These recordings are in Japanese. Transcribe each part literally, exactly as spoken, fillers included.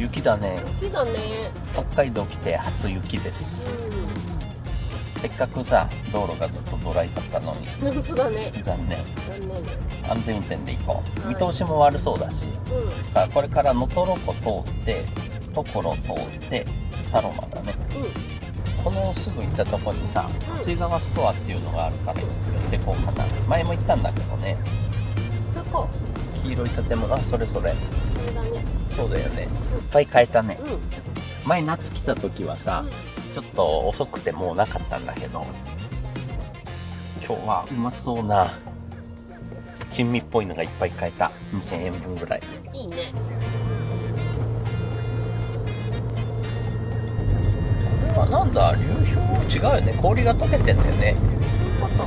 雪だね。雪だね。北海道来て初雪です。うん、せっかくさ、道路がずっとドライだったのに。本当だね。残念。残念です。安全運転で行こう。見通しも悪そうだし。うん、だからこれから能取湖通って、所通って、サロマだね。うん、このすぐ行ったとこにさ、長谷川ストアっていうのがあるから寄ってこうかな。前も行ったんだけどね。どこ？黄色い建物、あ、それそれ。それだね。そうだよね。いっぱい買えたね。うん、前夏来た時はさ、うん、ちょっと遅くてもうなかったんだけど、今日はうまそうな珍味っぽいのがいっぱい買えた。にせんえんぶんぐらい。いいね。あ、なんだ、流氷違うよね。氷が溶けてんだよね。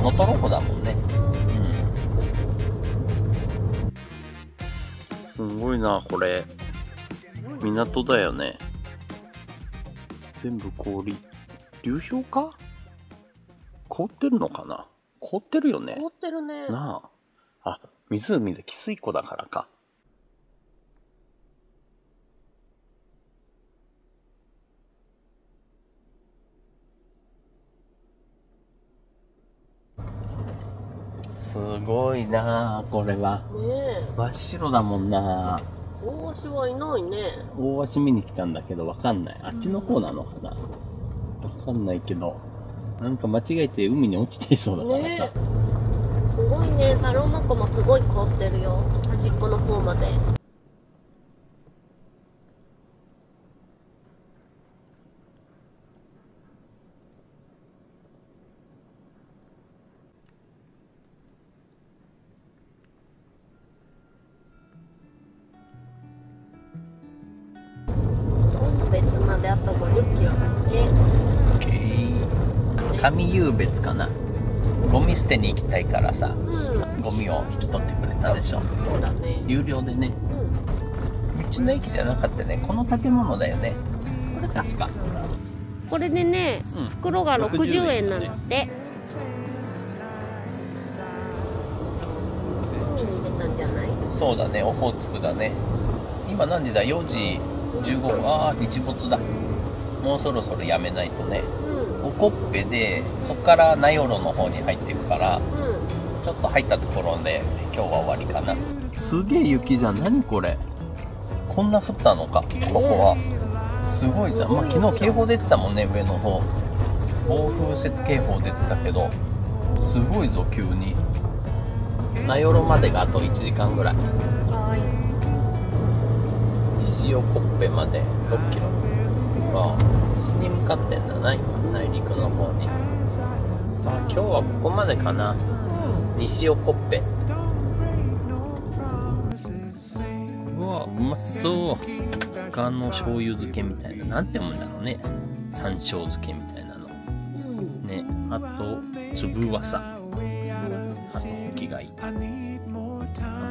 能取湖だもんね。すごいな、これ港だよね。全部氷。流氷か？凍ってるのかな？凍ってるよね。凍ってるね。なあ。あ、湖で汽水湖だからか。すごいなあ、これは。ねえ、真っ白だもんな。大鷲はいないね。大鷲見に来たんだけどわかんない。あっちの方なのかな、わかんないけど、なんか間違えて海に落ちていそうだからさ、ね、すごいね。サロマ湖もすごい凍ってるよ、端っこの方まで。上湧別かな。ゴミ捨てに行きたいからさ、うん、ゴミを引き取ってくれたでしょ。そうだね。有料でね。うん、道の駅じゃなかったね。この建物だよね。これ確か。これでね、うん、袋がろくじゅうえんなんだって。海に出たんじゃない？そうだね。オホーツクだね。今何時だ？よじじゅうごふん。ああ、日没だ。もうそろそろやめないとね。オコッペで、そこから名寄の方に入っていくから、うん、ちょっと入ったところで今日は終わりかな。すげえ雪じゃん。何これ、こんな降ったのか。ここはすごいじゃん。まあ、昨日警報出てたもんね、上の方。暴風雪警報出てたけど、すごいぞ急に。名寄までがあといちじかんぐらい。西オコッペまでろっキロ。ああ、西に向かってんだな、今。内陸の方に。さあ、今日はここまでかな。西オコッペ。うわ、うまそう。他の醤油漬けみたいな、なんて読むんだろうね。山椒漬けみたいなの、うん、ね。あと粒わさ、あの大きがいい、お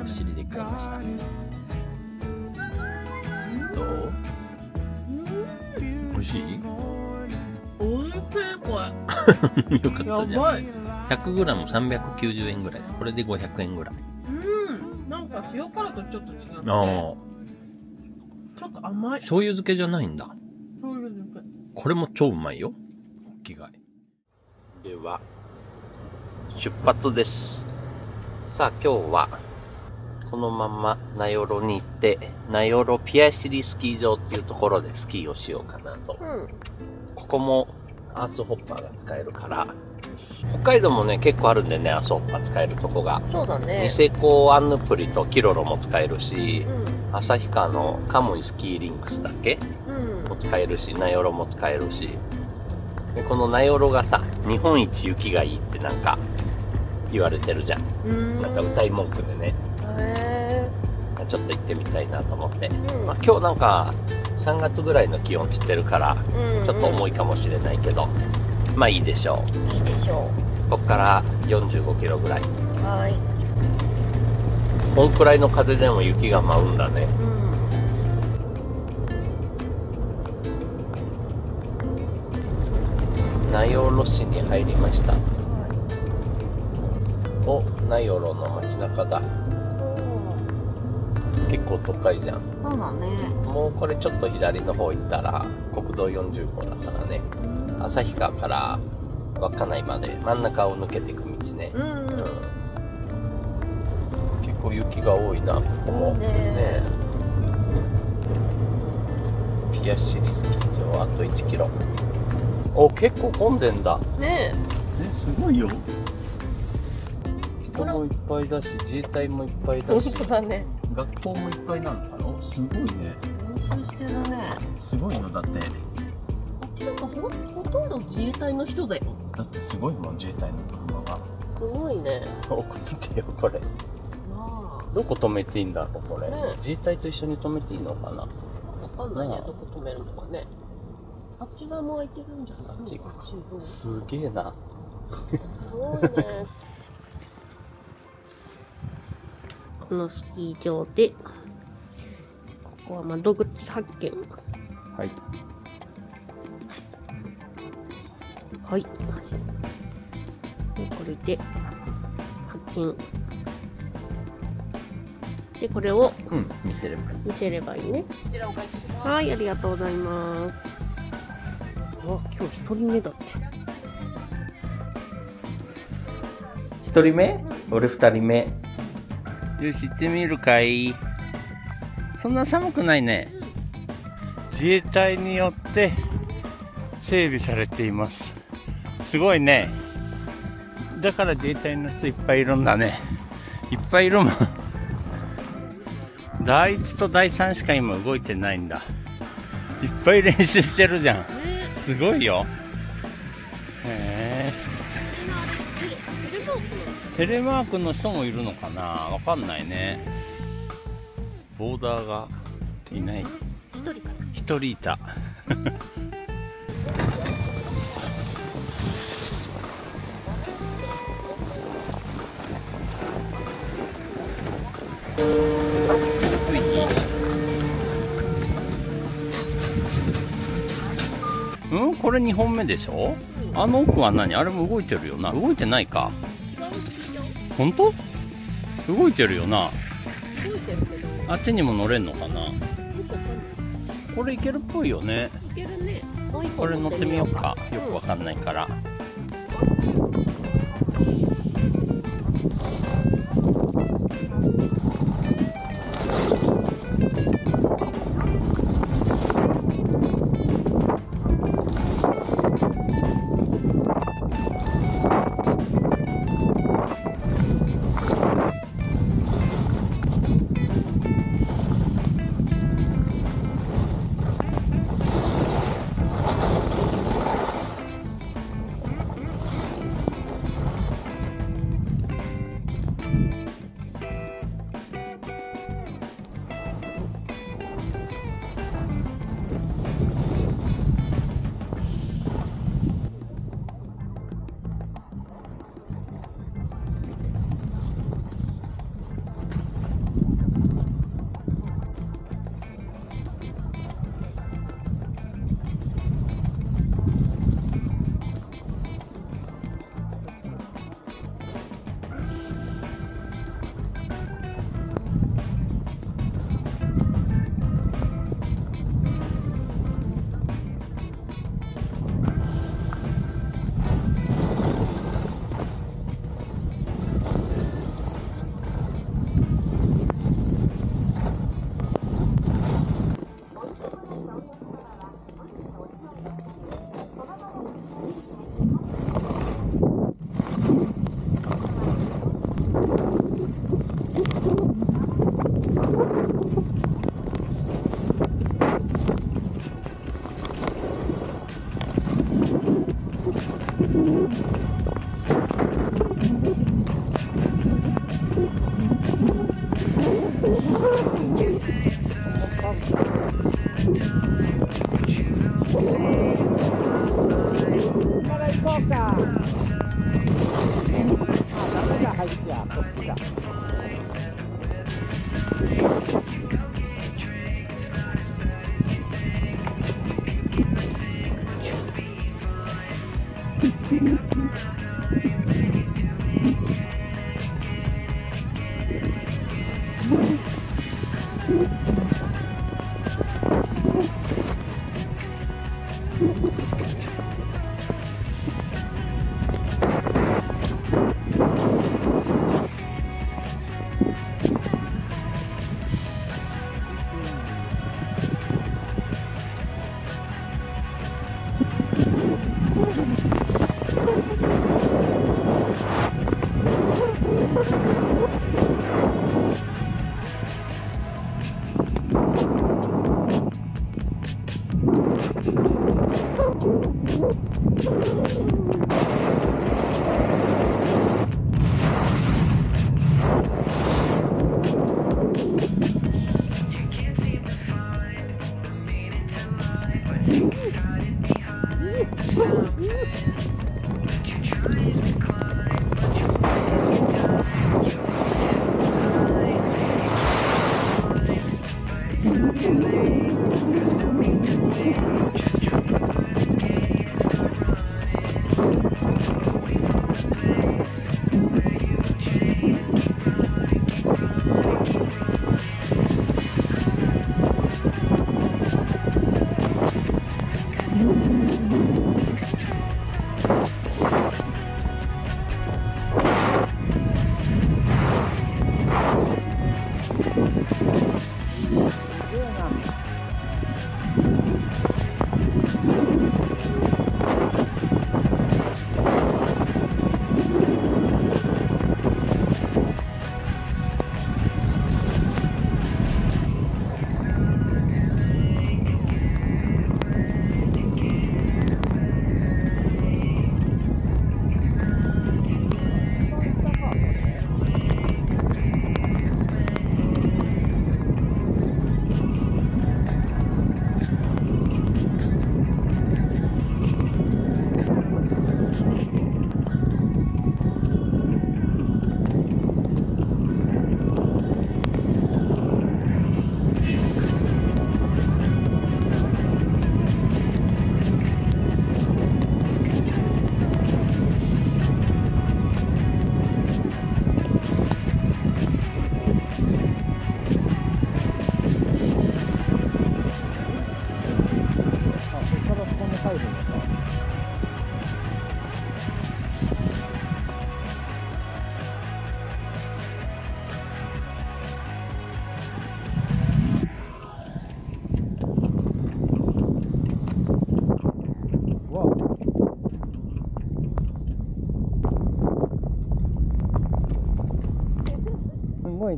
尻で買いました。どう？美味しい？これよかったじゃん。 ひゃくグラムさんびゃくきゅうじゅうえんぐらい。これでごひゃくえんぐらい。うん、なんか塩辛とちょっと違って、ちょっと甘い。醤油漬けじゃないんだ。醤油漬け。これも超うまいよ、ホッキ貝。では出発です。さあ、今日はこのまま名寄に行って、名寄ピアシリスキー場っていうところでスキーをしようかなと、うん、ここもアースホッパーが使えるから。北海道もね、結構あるんでね、アースホッパー使えるとこが。そうだね。ニセコアンヌプリとキロロも使えるし、うん、旭川のカムイスキーリンクスだっけ、うん、も使えるし、名寄も使えるし。で、この名寄がさ、日本一雪がいいってなんか言われてるじゃん。んなんか歌い文句でね。へー、ちょっと行ってみたいなと思って、うん、まあ、今日なんかさんがつぐらいの気温散ってるから、うん、うん、ちょっと重いかもしれないけど、まあいいでしょう。いいでしょう。ここからよんじゅうごキロぐらい。はい。こんくらいの風でも雪が舞うんだね、うん、名寄市に入りました。はい、お、名寄の街中だ。結構都会じゃん。そうだね。もうこれちょっと左の方行ったら国道よんじゅう号だからね、旭川から稚内まで真ん中を抜けていく道ね。うん、うん、結構雪が多いな、ここも ね, ねピアシリスキー場あといちキロ。お、結構混んでんだねえ、すごいよ。人もいっぱいだし、自衛隊もいっぱいだし、本当だね、学校もいっぱいなのかな。すごいね、練習してるね。すごいのだって、っていうか ほ, ほとんど自衛隊の人だよ。だってすごいもん、自衛隊の車が。すごいね。奥見てよこれ、まあ、どこ止めていいんだろうこれ、ね、自衛隊と一緒に止めていいのかな。分かんないね、どこ止めるのかね。あっち側も空いてるんじゃない。あっち行くか。すげえな。すごいね。このスキー場で、ここは窓口発見。はい。はい。でこれで発見。でこれを、うん、見せればいい。見せればいいね。こちらお返しします。はい、ありがとうございます。あ、今日ひとりめだって。ひとりめ？俺ふたりめ。よし、行ってみるかい。そんな寒くないね。自衛隊によって整備されています。すごいね。だから自衛隊の人いっぱいいるんだね。いっぱいいるもん。だいいちとだいさんしか今動いてないんだ。いっぱい練習してるじゃん。すごいよ。へー。テレマークの人もいるのかな、わかんないね。ボーダーがいない。一人いた。うん、これにほんめでしょ。あの奥は何、あれも動いてるよな。動いてないか。本当動いてるよな。動いてるけどあっちにも乗れんのかな。これいけるっぽいよね。いけるね。もう一個乗ってみようか。これ乗ってみようか、よくわかんないから、うん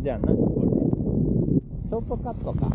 じゃあ何これショートカットか。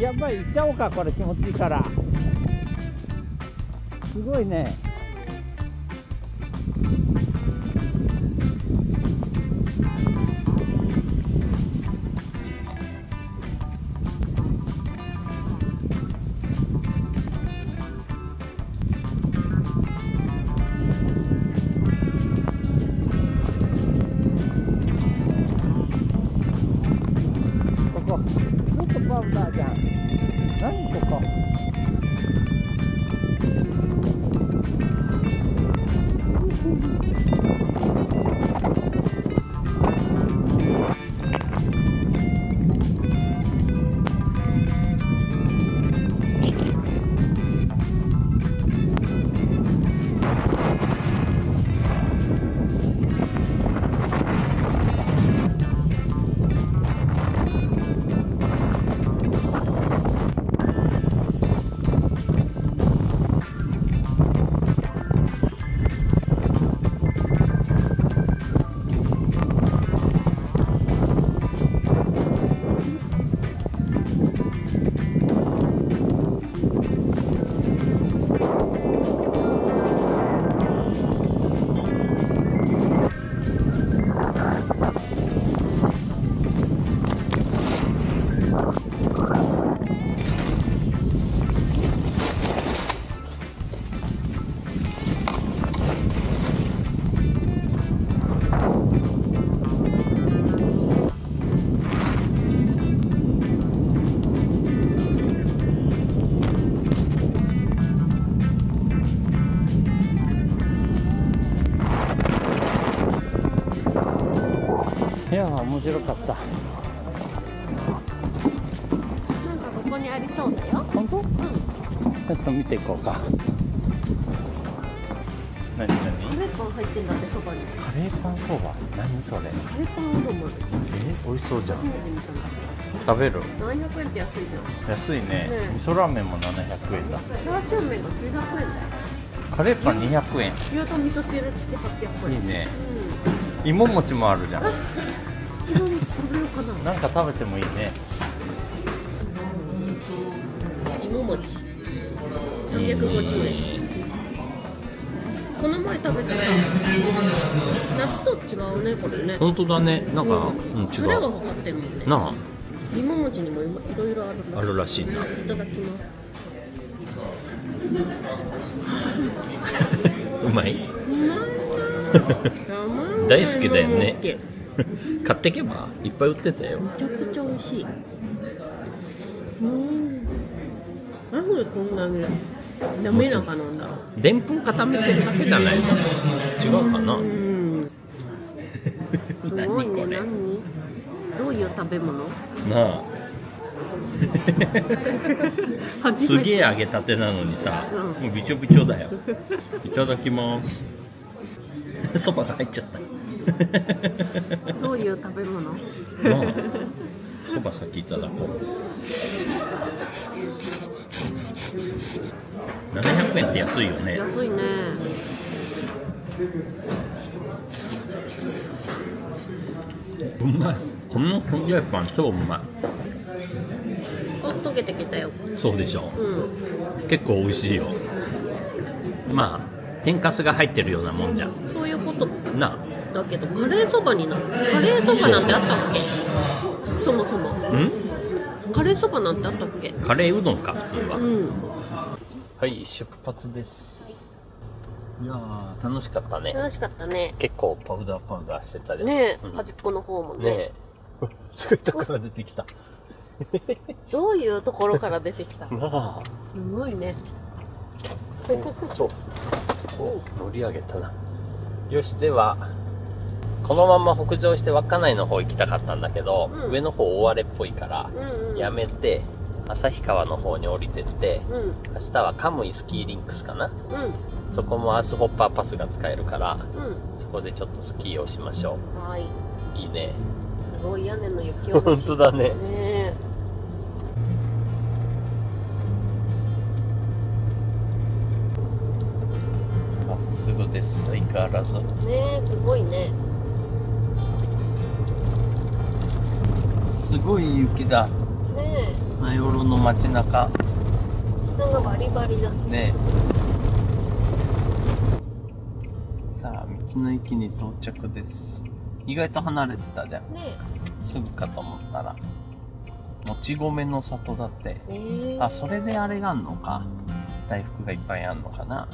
やばい、行っちゃおうか、これ気持ちいいから。すごいね。ここ、ちょっとパウダーじゃん。何とか。いや面白かった。なんかここにありそうだよ。本当？うん、ちょっと見ていこうか。何何？カレーパン入ってんだって、そばに。カレーパンそば？何それ？カレーパンうどんもある。え、美味しそうじゃん。食べる。ななひゃくえんって安いじゃん。安いね。味噌ラーメンもななひゃくえんだ。チャーシュー麺がきゅうひゃくえんだよ。カレーパンにひゃくえん。牛と味噌汁付きはっぴゃくえん。いいね。芋餅もあるじゃん。芋餅食べようかな。なんか食べてもいいね。芋餅。さんびゃくごじゅうえん。この前食べてさ、夏と違うねこれね。本当だね。なんか、うん、違う。タレがかかってるもんね。なあ。芋餅にもいろいろあるらしい。あるらしいな。いただきます。うまい。大好きだよね。買ってけばいっぱい売ってたよ。めちゃくちゃ美味しい。うん。なんでこんなに滑らかなんだろう。でんぷん固めてるだけじゃないの。違うかな。うん。すごいね。何？どういう食べ物？なあ。すげえ揚げたてなのにさ、もうびちょびちょだよ。いただきます。そばが入っちゃった。どういう食べ物？そば先いただこう。ななひゃくえんって安いよね。安いね。うまい。このフォンデュパン超うまい。溶けてきたよ。そうでしょう。うん、結構美味しいよ。まあ天かすが入ってるようなもんじゃん。そういうことな。だけどカレーそばになる。カレーそばなんてあったっけ？そもそも。うん？カレーそばなんてあったっけ？カレーうどんか普通は。うん、はい出発です。いやー楽しかったね。楽しかったね。結構パウダーパウダーしてたよね。うん、端っこの方もね。ねえ。すごいとこから出てきた。どういうところから出てきたの？すごいね。そう、乗り上げたな。よし、ではこのまま北上して稚内の方行きたかったんだけど、うん、上の方大荒れっぽいから、うん、やめて旭川の方に降りてって、うん、明日はカムイスキーリンクスかな、うん、そこもアースホッパーパスが使えるから、うん、そこでちょっとスキーをしましょう。はい、いいね。すごい屋根の雪を、ね。本当だね。ねまっすぐです。相変わらず。ねえ、すごいね。すごい雪だ。ねえ。マヨロの街中。下がバリバリだ。ねえ。さあ、道の駅に到着です。意外と離れてたじゃん、ね、すぐかと思ったらもち米の里だって、えー、あそれであれがあんのか大福がいっぱいあんのかな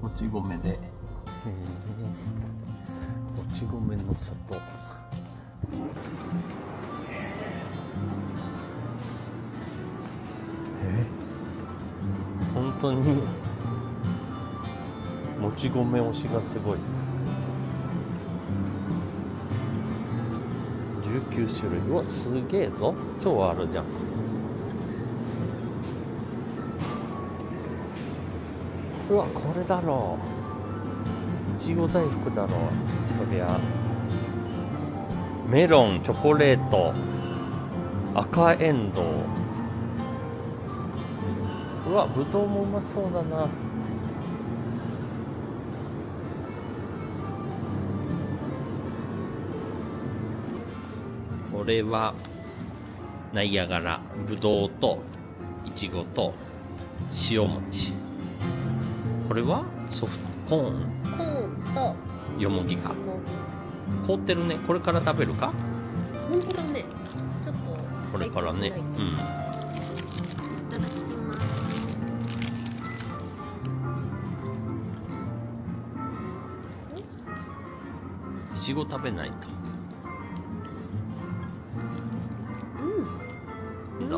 もち米で、えー、もち米の里、えー、本当にもち米推しがすごい。じゅうきゅうしゅるい。うわ、すげえぞ。超あるじゃん。うわ、これだろう。いちご大福だろう。そりゃ。メロン、チョコレート、赤エンドウ。うわ、ぶどうもうまそうだな。これはナイアガラ、ぶどうといちごと塩餅。これはソフトコーン。コーンとよもぎか。凍ってるね。これから食べるか。本当だね。ちょっとこれからね。うん。いただきます。いちご食べないと。結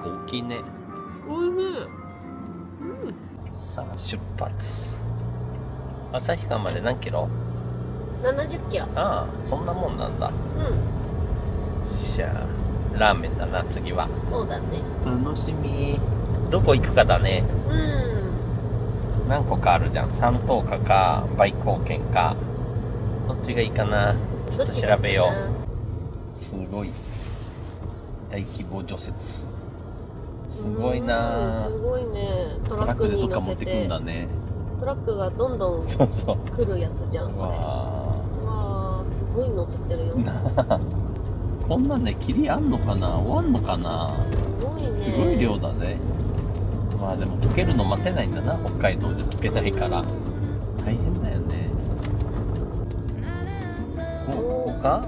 構大きいね。おいしい。さあ出発。旭川まで何キロ？ななじゅっキロ。ああ、そんなもんなんだ。うん。じゃあラーメンだな、次は。そうだね。楽しみ。どこ行くかだね。うん。何個かあるじゃん。三等価か売光券か。どっちがいいかな。ちょっと調べよう。すごい。大規模除雪。すごいな。すごいね。トラックに乗せて。トラックとか持ってくんだね。トラックがどんどん来るやつじゃん。そうそう、わあ、すごい乗せてるよ。こんなんで霧あんのかな、終わんのかな。すごいね。すごい量だね。まあでも溶けるの待てないんだな、北海道で溶けないから。大変だよね。ここか？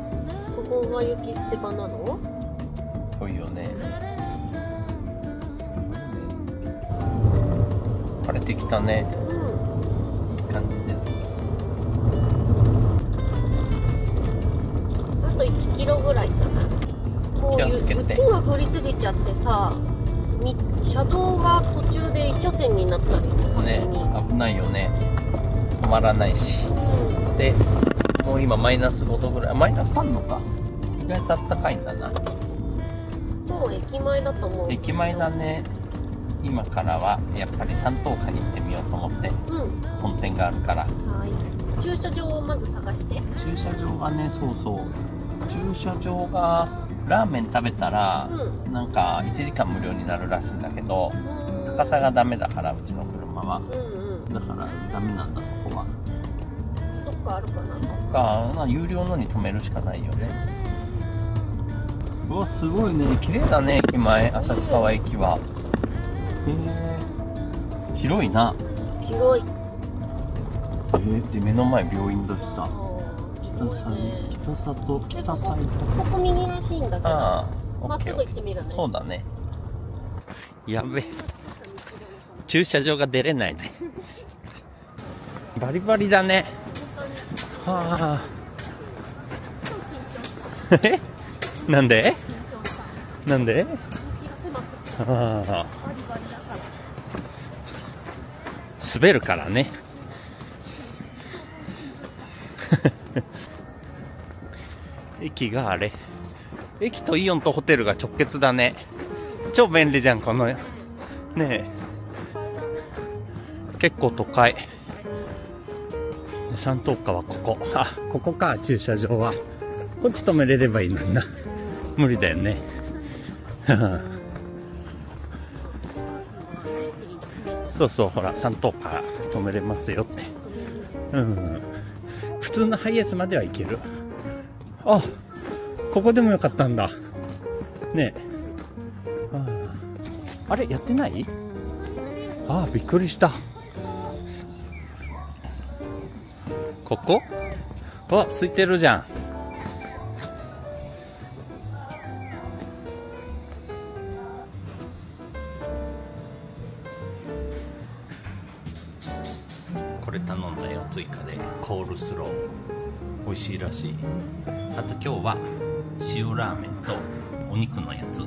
ここが雪捨て場なの？ぽいよね。すごいね。晴れてきたね。感じです。あといちキロぐらいじゃない。もう雪が降りすぎちゃってさ、車道が途中で一車線になったりとかね、危ないよね。止まらないし、うん、でもう今マイナスごどぐらい、マイナスさんどか、意外とあったかいんだな。もう駅前だと思う。駅前だね。今からはやっぱり三等価に行ってみようと思って、うん、本店があるから。はい、駐車場をまず探して。駐車場がね、そうそう、駐車場がラーメン食べたら、うん、なんかいちじかん無料になるらしいんだけど、うん、高さがダメだから、うちの車は、うん、うん、だからダメなんだ、そこは。どっかあるかな。どっか、まあ、有料のに止めるしかないよね。うわ、すごいね、綺麗だね、駅前、旭川駅は。広いな。広い。えー、で目の前病院だしさ。北里、北里、北里。ここ右らしいんだけど。まっすぐ行ってみるね。そうだね。やべ。駐車場が出れないね。バリバリだね。はあ。え？なんで？なんで？ああ。滑るからね。駅があれ、駅とイオンとホテルが直結だね。超便利じゃん、このねえ。結構都会。三等価はここ。あ、ここか、駐車場は。こっち止めれればいいのにな。無理だよね。そうそう、ほら、三等価止めれますよって。うん。普通のハイエースまでは行ける。あ、ここでもよかったんだ。ねえ。あ, あれ、やってない？ああ、びっくりした。ここ？あ、空いてるじゃん。頼んだよ、追加でコールスロー、美味しいらしい。あと今日は塩ラーメンとお肉のやつ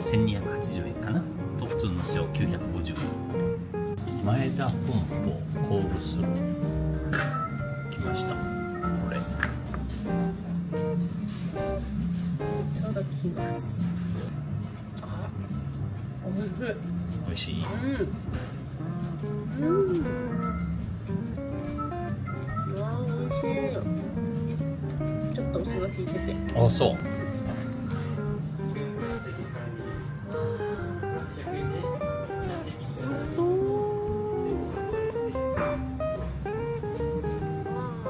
せんにひゃくはちじゅうえんかなと、普通の塩きゅうひゃくごじゅうえん。前田本舗コールスロー来ました。これいただきます。あ、おいしい。うん、うん、聞いてて。あ、そう。美味しそう。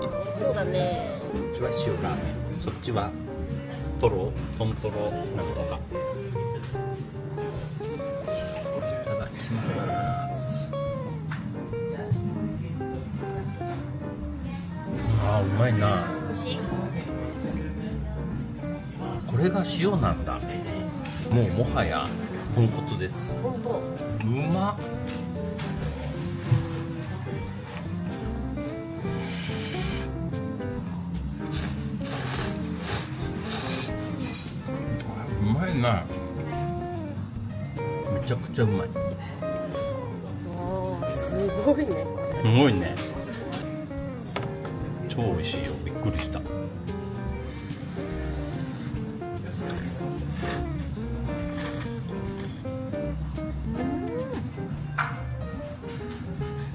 美味しそうだね。こっちは塩ラーメン、そっちはトロ、トントロなんとか。いただきます。あ、うまいな。美味しい。これが塩なんだ。もうもはや豚骨です。本当うまっ。うまいな。めちゃくちゃうまい。おー、すごいね。すごいね。超美味しいよ。くりした。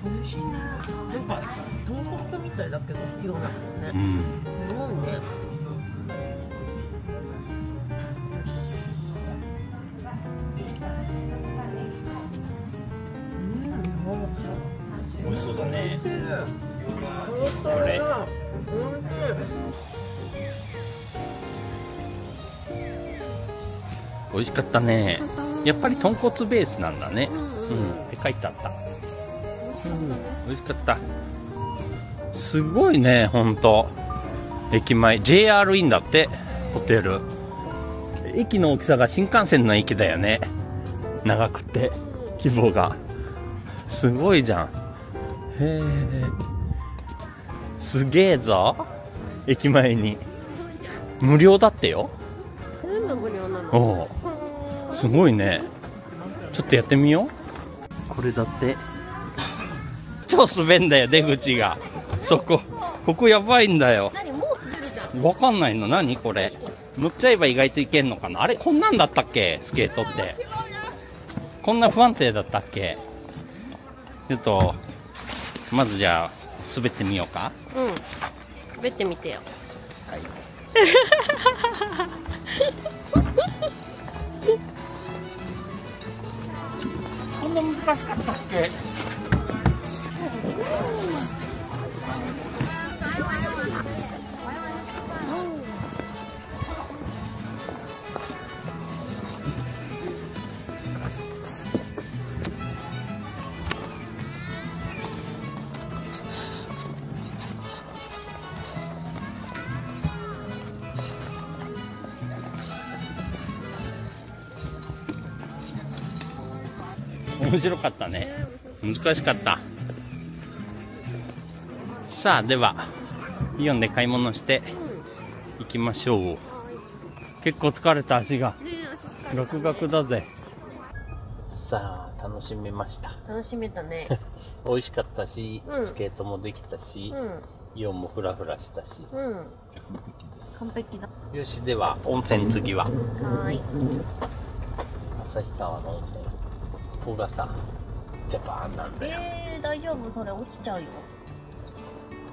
美味しいね。なんかトウモロコシみたいだけど色だもんね。うん。もうね。美味しそうだね。これ。美味しかったね。やっぱり豚骨ベースなんだね。うん。って書いてあった。うん、美味しかった。すごいね、ほんと。駅前、ジェイアール インだって、ホテル。駅の大きさが新幹線の駅だよね。長くて、規模が。すごいじゃん。へえ。すげえぞ。駅前に。無料だってよ。全部無料なの。おお。すごいね。ちょっとやってみよう。これだって。超滑んだよ、出口が。そこ、ここやばいんだよ。わかんないの、何これ。乗っちゃえば意外といけんのかな。あれ、こんなんだったっけ、スケートって。こんな不安定だったっけ。ちょっと、まずじゃあ、滑ってみようか。うん。滑ってみてよ。はい。こんな難しかったっけ。面白かったね。難しかった。さあではイオンで買い物していきましょう。結構疲れた、足がガクガクだぜ。さあ楽しめました。楽しめたね。美味しかったし、うん、スケートもできたし、うん、イオンもフラフラしたし、うん、完璧です。完璧だ。よし、では温泉、次ははい旭川の温泉。ここがさ、ジャパンなんだよ。えー、大丈夫？それ落ちちゃうよ。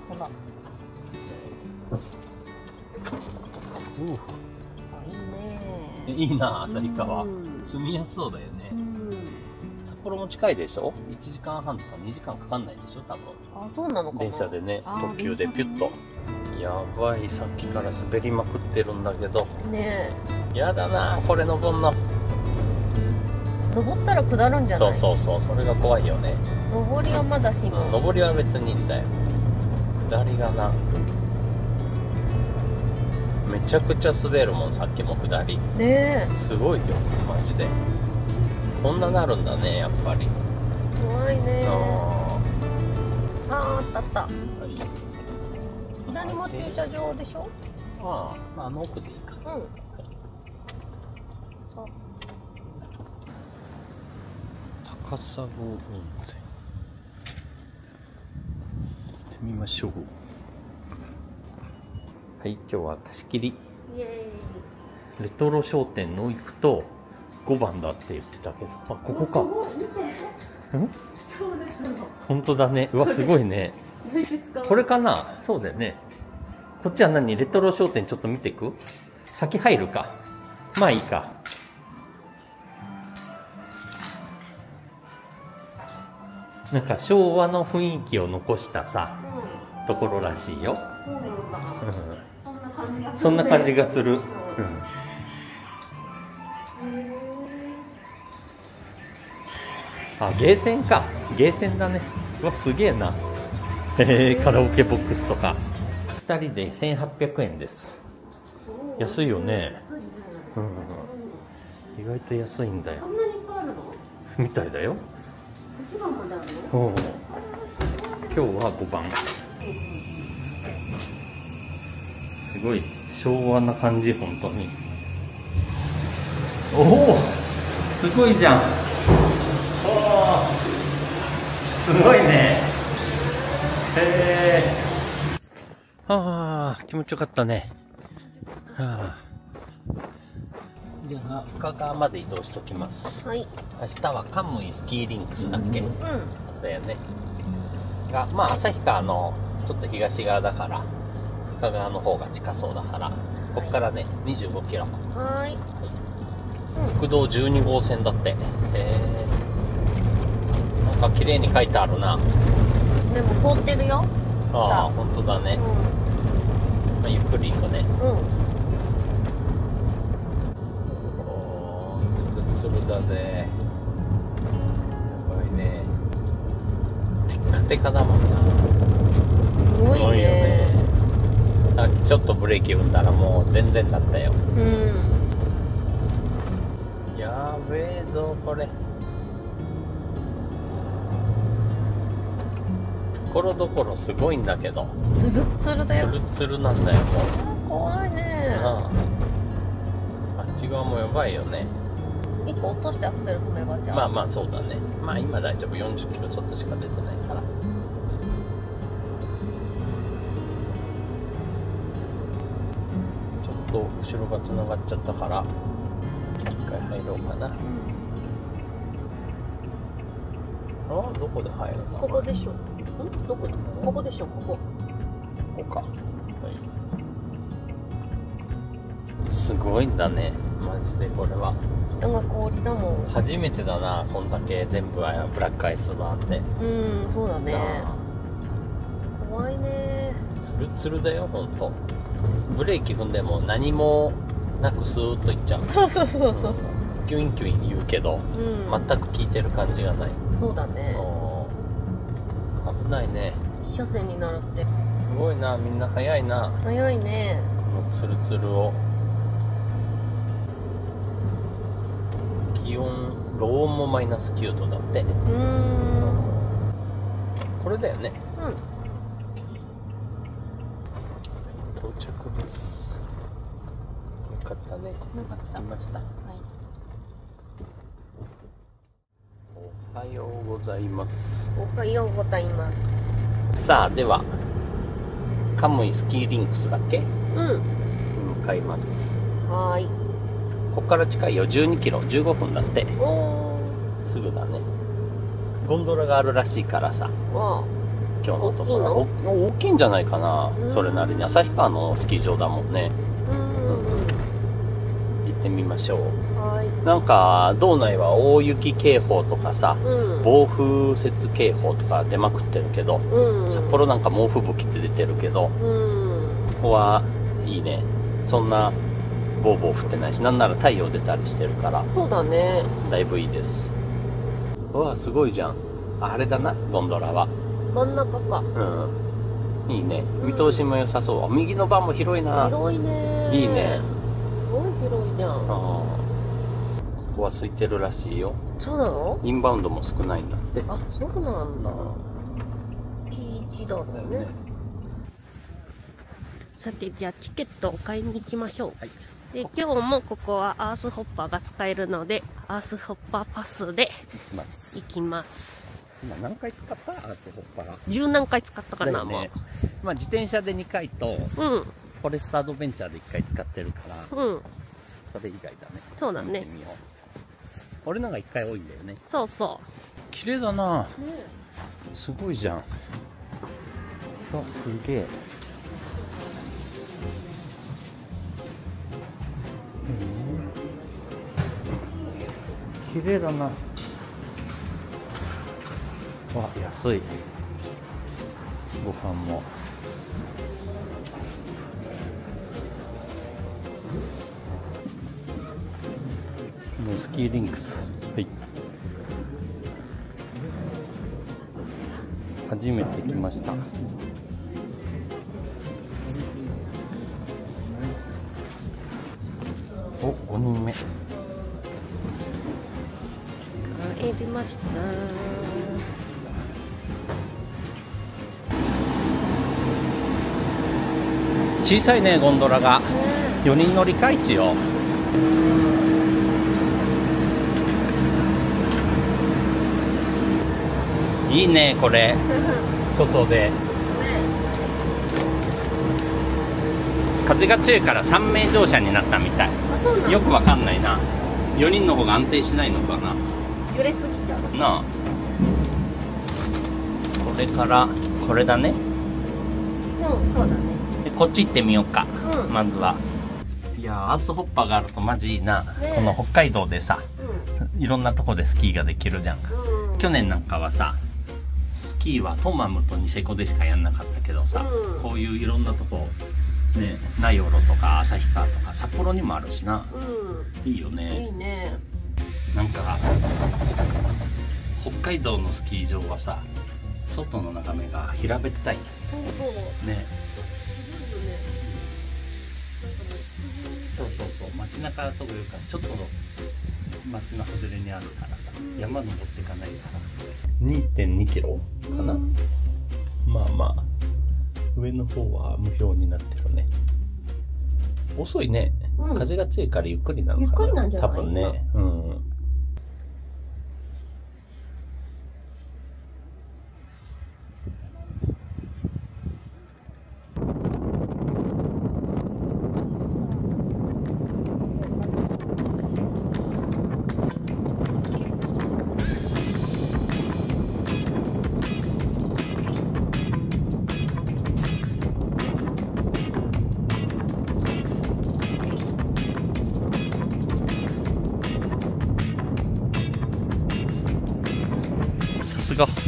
ほら。いいね。いいな、旭川。うん、住みやすそうだよね。うん、札幌も近いでしょ？一時間半とか二時間かかんないでしょ？多分。あ、そうなのかな。電車でね、特急でピュッと。やばい、さっきから滑りまくってるんだけど。ねえ。やだな、これ登んの。登ったら下るんじゃない？そうそうそう、それが怖いよね。登りはまだしも、うん、登りは別にいいんだよ。下りがな、めちゃくちゃ滑るもん。さっきも下りねえ、すごいよマジで。こんななるんだね、やっぱり。怖いね。あーあー、あったあった、はい、下りも駐車場でしょ。ああ、まあ、あの奥でいいか。うん、はい、あ、高砂温泉行ってみましょう。はい、今日は貸し切り。イエーイ。レトロ商店の行くとごばんだって言ってたけど、あ、ここか。うん？本当だね。うわ、すごいね。これかな。そうだよね。こっちは何？レトロ商店ちょっと見ていく？先入るか。まあいいか。なんか昭和の雰囲気を残したさ、うん、ところらしいよ。そんな感じがする。あ、ゲーセンか。ゲーセンだね。うわ、すげえな。えー、カラオケボックスとか。ふたりでせんはっぴゃくえんです。安いよね。うん、意外と安いんだよ。みたいだよ。お、今日はごばん。すごい昭和な感じ、本当に。おお、すごいじゃん。おお、すごいね。へえ。はあ、気持ちよかったね。はあ。では深川まで移動しときます。はい。明日はカムイスキーリンクスだっけ？うん。だよね。がまあ旭川のちょっと東側だから深川の方が近そうだから、こっからねにじゅうごキロ。はい。国道じゅうにごうせんだって。えー、なんか綺麗に書いてあるな。でも凍ってるよ。ああ、本当だね。うん、まあ、ゆっくり行くね。うん。つぶつぶだぜ。やばいね。テッカテカだもんな。すごいね。すごいよね。さっきちょっとブレーキ踏んだらもう全然だったよ。うん。やべえぞこれ。ところどころすごいんだけど、つるつるだよ。つるつるなんだよ。怖いね。ああ、あっち側もやばいよね。一個落としてアクセル踏めばじゃん。まあまあそうだね。まあ今大丈夫。よんじゅっキロちょっとしか出てないから。ちょっと後ろがつながっちゃったから、一回入ろうかな。うん、ああ、どこで入るの？ここでしょ。どこだ？ここでしょ、ここ。ここか。はい。すごいんだね、マジでこれは。下が氷だもん。初めてだな、こんだけ全部ブラックアイスバーって。うん、そうだね。怖いね。ツルツルだよ、ほんと。ブレーキ踏んでも何もなくスーッといっちゃう。そうそうそうそう。うん、キュインキュイン言うけど、うん、全く効いてる感じがない。そうだね。ないね。一車線になるってすごいな。みんな早いな。早いね。このツルツルを。気温、ローンもマイナスきゅうどだって。うーん、これだよね。うん、到着です。よかったね。なんか着きました。はい、おはようございます。おはようございます。さあではカムイスキーリンクスだっけ？うん。向かいます。はーい。ここから近いよ。じゅうにキロじゅうごふんだって。おー。すぐだね。ゴンドラがあるらしいからさ。わあ。今日のところ大きいの？大きいんじゃないかな。うん、それなりに旭川のスキー場だもんね。うんうんうん。行ってみましょう。なんか道内は大雪警報とかさ、うん、暴風雪警報とか出まくってるけど、うん、札幌なんか猛吹雪って出てるけど、うん、ここはいいね。そんなボーボー降ってないし、なんなら太陽出たりしてるから。そうだね。だいぶいいです。うわ、すごいじゃん。あれだな、ゴンドラは真ん中か。うん、いいね。見通しも良さそう。うん、右の番も広いな。広いね。いいね。すごい広いじゃん。あ、は空いてるらしいよ。そうなの？インバウンドも少ないんだって。あ、そうなんだ。ピーワンだよね。さて、じゃあチケットを買いに行きましょう。はい、で今日もここはアースホッパーが使えるのでアースホッパーパスで行きます。今何回使った？アースホッパーじゅうなんかい使ったかな。もう、ね、まあ自転車でにかいと、うん、フォレストアドベンチャーでいっかい使ってるから、うん、それ以外だね。そうだね。俺なんかいっかい多いんだよね。そうそう。綺麗だな、ね、すごいじゃん。あ、すげえ。綺麗だな。わ、安い。ご飯もスキーリンクス、はい、初めて来ました。お、ごにんめ帰りました。小さいね、ゴンドラが。よにん乗りか一応。いいねこれ。外で風が強いからさん名乗車になったみたい。よくわかんないな。よにんの方が安定しないのかな。揺れすぎちゃうなあ。これからこれだね。うん、そうだね。でこっち行ってみようか、うん、まずは。いやー、アースホッパーがあるとマジいいな、ね、この北海道でさ、うん、いろんなとこでスキーができるじゃん、うん、去年なんかはさスキーはトマムとニセコでしかやんなかったけどさ、うん、こういういろんなとこね、名寄とか旭川とか札幌にもあるしな、うん、いいよね。いいね。なんか北海道のスキー場はさ外の眺めが平べったい。そうそうね。そうそうそう、街中というかちょっと街の外れにあるからさ、うん、山登っていかないから にてんにキロかな、うん、まあまあ上の方は無標になってるね。遅いね、うん、風が強いからゆっくりなのかな多分ね、うん。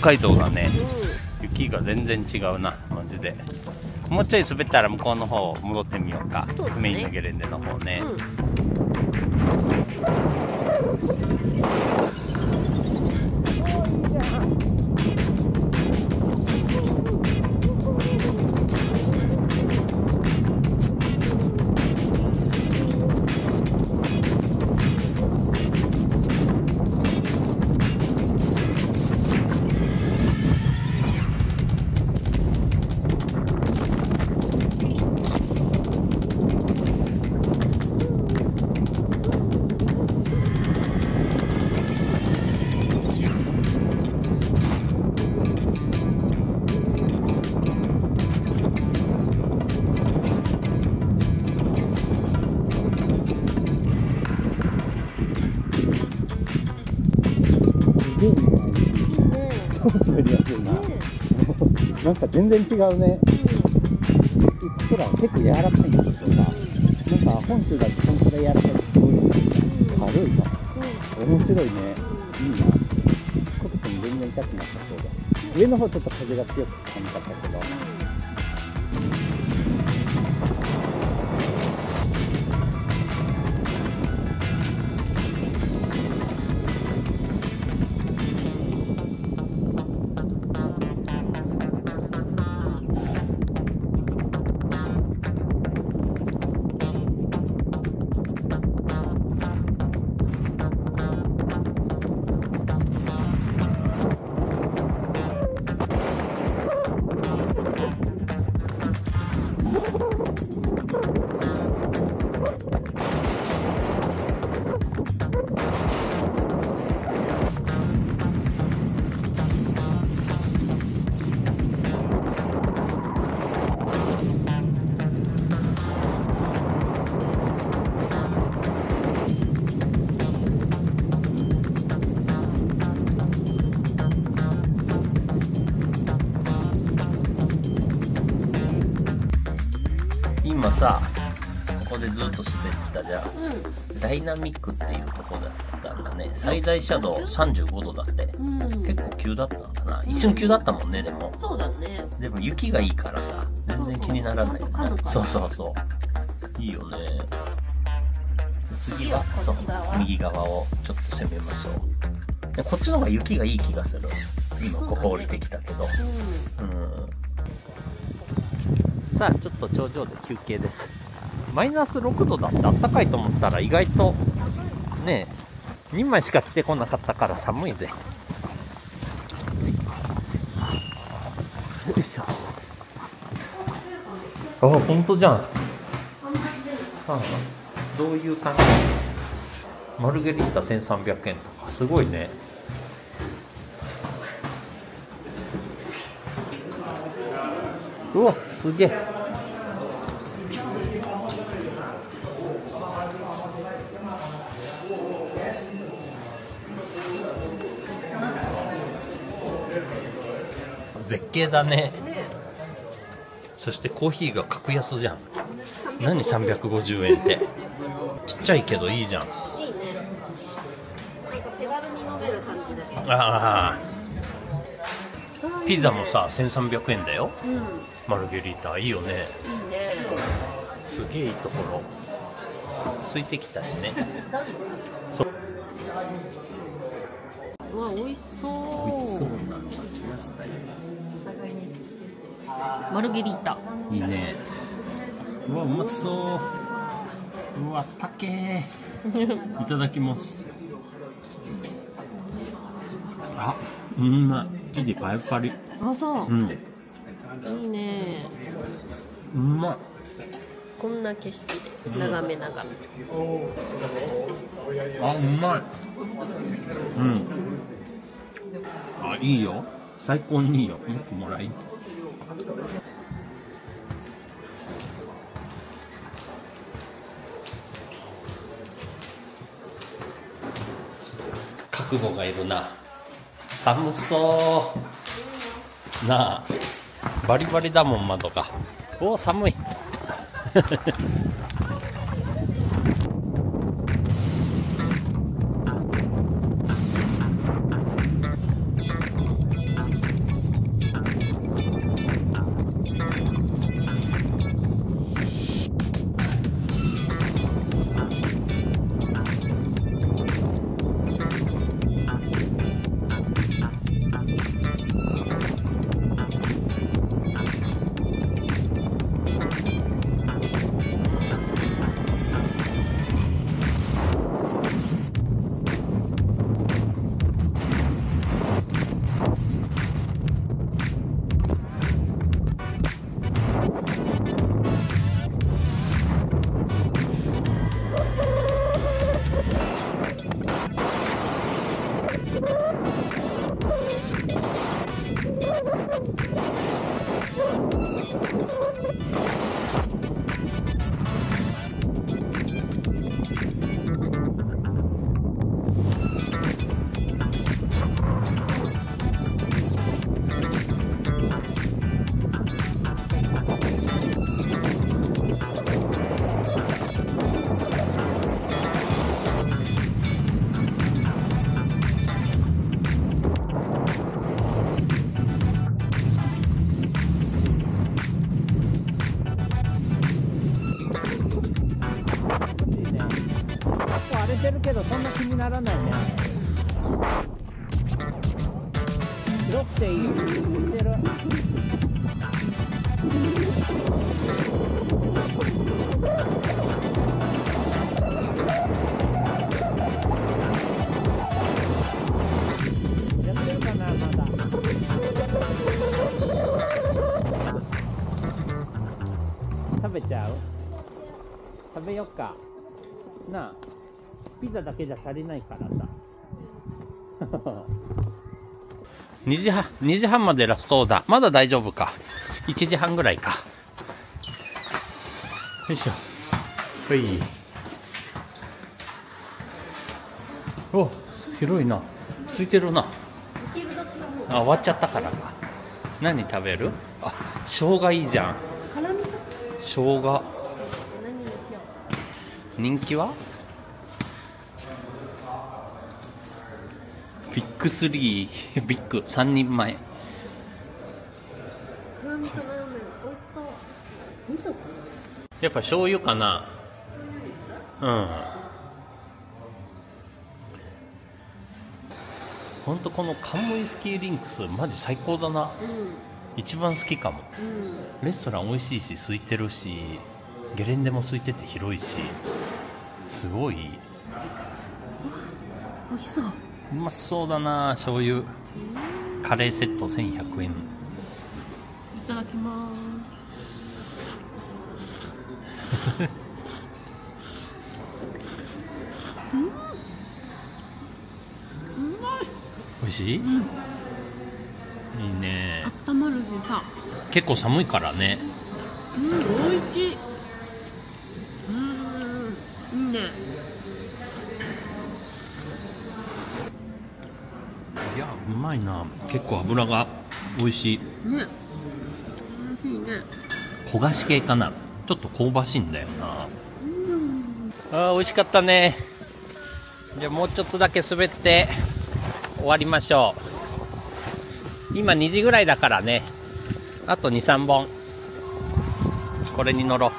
北海道がね、雪が全然違うな、マジで。もうちょい滑ったら向こうの方戻ってみようか、うね、メインのゲレンデの方ね、うんなんか全然違うね。うち空は結構柔らかいんだけどさ、なんか本州だと本当に柔らかいってすごい軽いな。面白いね。いいな。こっちも全然痛くなさそうだ。上の方ちょっと風が強く感じたけど。今さ、ここでずっと滑ってたじゃん、うん、ダイナミックっていうところだったんだね。最大斜度さんじゅうごどだって、うん、結構急だったんだな、うん、一瞬急だったもんね。でもそうだね。でも雪がいいからさ全然気にならない。そうそうそういいよね。次はそう右側をちょっと攻めましょう。でこっちの方が雪がいい気がする。今ここ降りてきたけど、うん、うんさあちょっと頂上で休憩です。マイナスろくどだってあったかいと思ったら意外とねえにまいしか着てこなかったから寒いぜ。よいしょ。ああ本当じゃん。ああどういう感じ。マルゲリータせんさんびゃくえんとかすごいね。うわすげえ。絶景だね。そしてコーヒーが格安じゃん。何さんびゃくごじゅうえんって。ちっちゃいけどいいじゃん。いいね。なんか手軽に飲める感じで。ああ。ピザもさせんさんびゃくえんだよ。うん、マルゲリータいいよね。いいね。すげえいいところ。空いてきたしね。そう。うわ、美味しそう。美味しそうなのが来ましたよ。マルゲリータいいね。うわ、うまそう。うわ、たけーいただきます。あ、うんまい。生地パリパリ。あ、そう、うん、いいね。うまっ。こんな景色で眺め眺め、うん、あ、うまい。うん、あ、いいよ。最高にいいよ。よくもらい。覚悟がいるな。寒そうなあ。バリバリだもん窓が。おお、寒い。出るけどそんな気にならないね。広くていい。似てる。やってるかな、まだ。食べちゃう？食べよっか。なあ。ピザだけじゃ足りないからさ。にじはん、にじはんまでラストオーダー。まだ大丈夫か。いちじはんぐらいか。よいしょ。ほい。お、広いな。空いてるな。あ、終わっちゃったからか。何食べる？あ、生姜いいじゃん。生姜。人気は？ビッグスリー、ビッグさんにんまえ。やっぱ醤油かな。うん。本当このカンムイスキーリンクスマジ最高だな。うん、一番好きかも。うん、レストラン美味しいし空いてるし、ゲレンデも空いてて広いし、すごい。美味しそう。うまそうだな。醤油カレーセットせんひゃくえん。いただきます。うん、うまい。おいしい、うん、いいね。あったまるしさ、結構寒いからね。うん、おいしい。うん、いいね。いや、うまいな。結構油が美味しいね。美味しいね。焦がし系かな、ちょっと香ばしいんだよな。あー美味しかったね。じゃあもうちょっとだけ滑って終わりましょう。今にじぐらいだからね、あとに、さんぼんこれに乗ろう。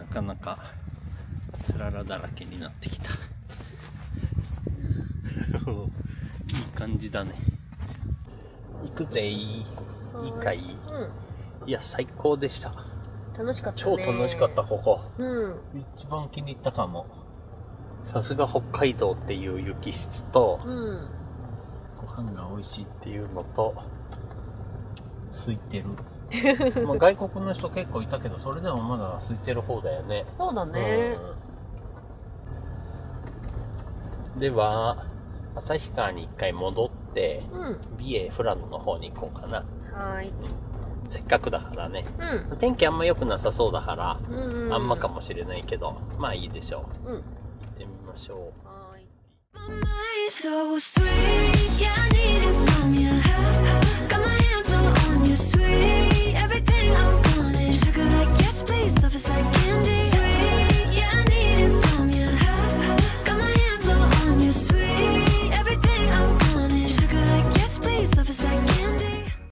なかなかつららだらけになってきたいい感じだね。行くぜ。いいかい、うん、いや最高でした。楽しかったね。超楽しかった。ここ、うん、一番気に入ったかも。さすが北海道っていう雪質と、うん、ご飯が美味しいっていうのと空いてるまあ外国の人結構いたけど、それでもまだ空いてる方だよね。そうだね、うん、では旭川に一回戻って、うん、美瑛富良野の方に行こうかな。はい、うん、せっかくだからね、うん、天気あんま良くなさそうだから、うんうん、あんまかもしれないけどまあいいでしょう、うん、行ってみましょう。はい。